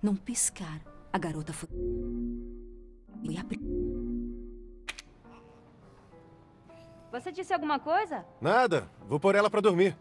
Num piscar, a garota foi... Você disse alguma coisa? Nada. Vou pôr ela pra dormir.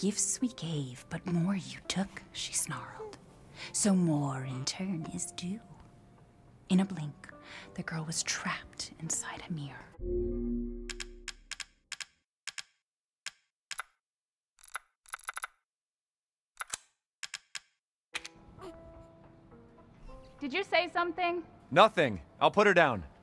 Gifts we gave, but more you took, she snarled. So more in turn is due. In a blink, the girl was trapped inside a mirror. Did you say something? Nothing. I'll put her down.